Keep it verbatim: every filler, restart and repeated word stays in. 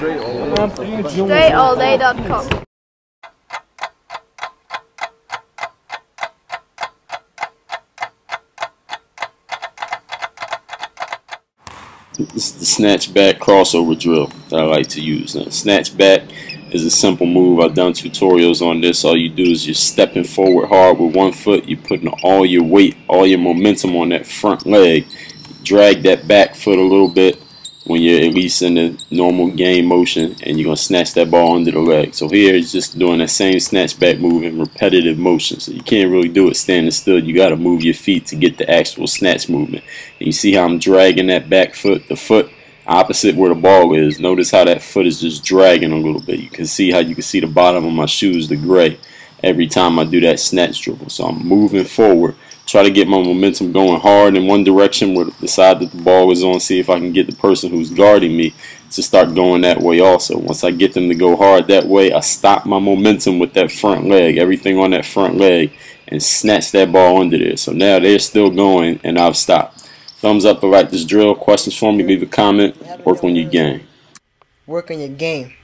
Stay all day dot com. This is the snatch back crossover drill that I like to use. Now, snatch back is a simple move. I've done tutorials on this. All you do is you're stepping forward hard with one foot. You're putting all your weight, all your momentum on that front leg. Drag that back foot a little bit when you're at least in the normal game motion, and you're going to snatch that ball under the leg. So here it's just doing that same snatch back move in repetitive motion. So you can't really do it standing still. You got to move your feet to get the actual snatch movement. And you see how I'm dragging that back foot, the foot opposite where the ball is. Notice how that foot is just dragging a little bit. You can see how you can see the bottom of my shoes, the gray, every time I do that snatch dribble. So I'm moving forward. Try to get my momentum going hard in one direction with the side that the ball is on. See if I can get the person who's guarding me to start going that way also. Once I get them to go hard that way, I stop my momentum with that front leg, everything on that front leg, and snatch that ball under there. So now they're still going, and I've stopped. Thumbs up if you like this drill. Questions for me, leave a comment. Work on your game. Work on your game.